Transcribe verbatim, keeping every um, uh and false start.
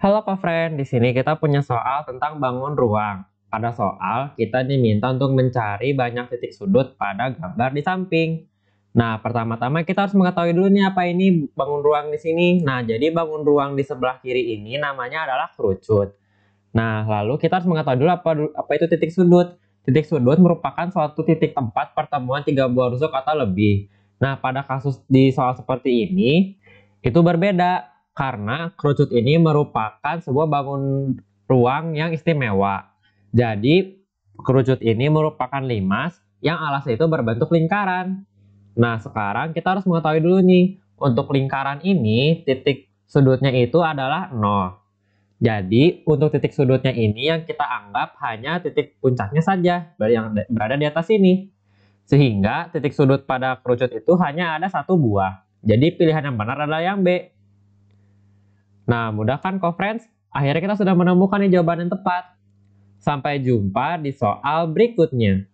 Halo Kak Friend, di sini kita punya soal tentang bangun ruang. Pada soal, kita diminta untuk mencari banyak titik sudut pada gambar di samping. Nah, pertama-tama kita harus mengetahui dulu nih apa ini bangun ruang di sini. Nah, jadi bangun ruang di sebelah kiri ini namanya adalah kerucut. Nah, lalu kita harus mengetahui dulu apa, apa itu titik sudut. Titik sudut merupakan suatu titik tempat pertemuan tiga buah rusuk atau lebih. Nah, pada kasus di soal seperti ini, itu berbeda. Karena kerucut ini merupakan sebuah bangun ruang yang istimewa. Jadi kerucut ini merupakan limas yang alasnya itu berbentuk lingkaran. Nah sekarang kita harus mengetahui dulu nih. Untuk lingkaran ini titik sudutnya itu adalah nol. Jadi untuk titik sudutnya ini yang kita anggap hanya titik puncaknya saja yang berada di atas ini. Sehingga titik sudut pada kerucut itu hanya ada satu buah. Jadi pilihan yang benar adalah yang B. Nah, mudah kan kok friends? Akhirnya kita sudah menemukan nih jawaban yang tepat. Sampai jumpa di soal berikutnya.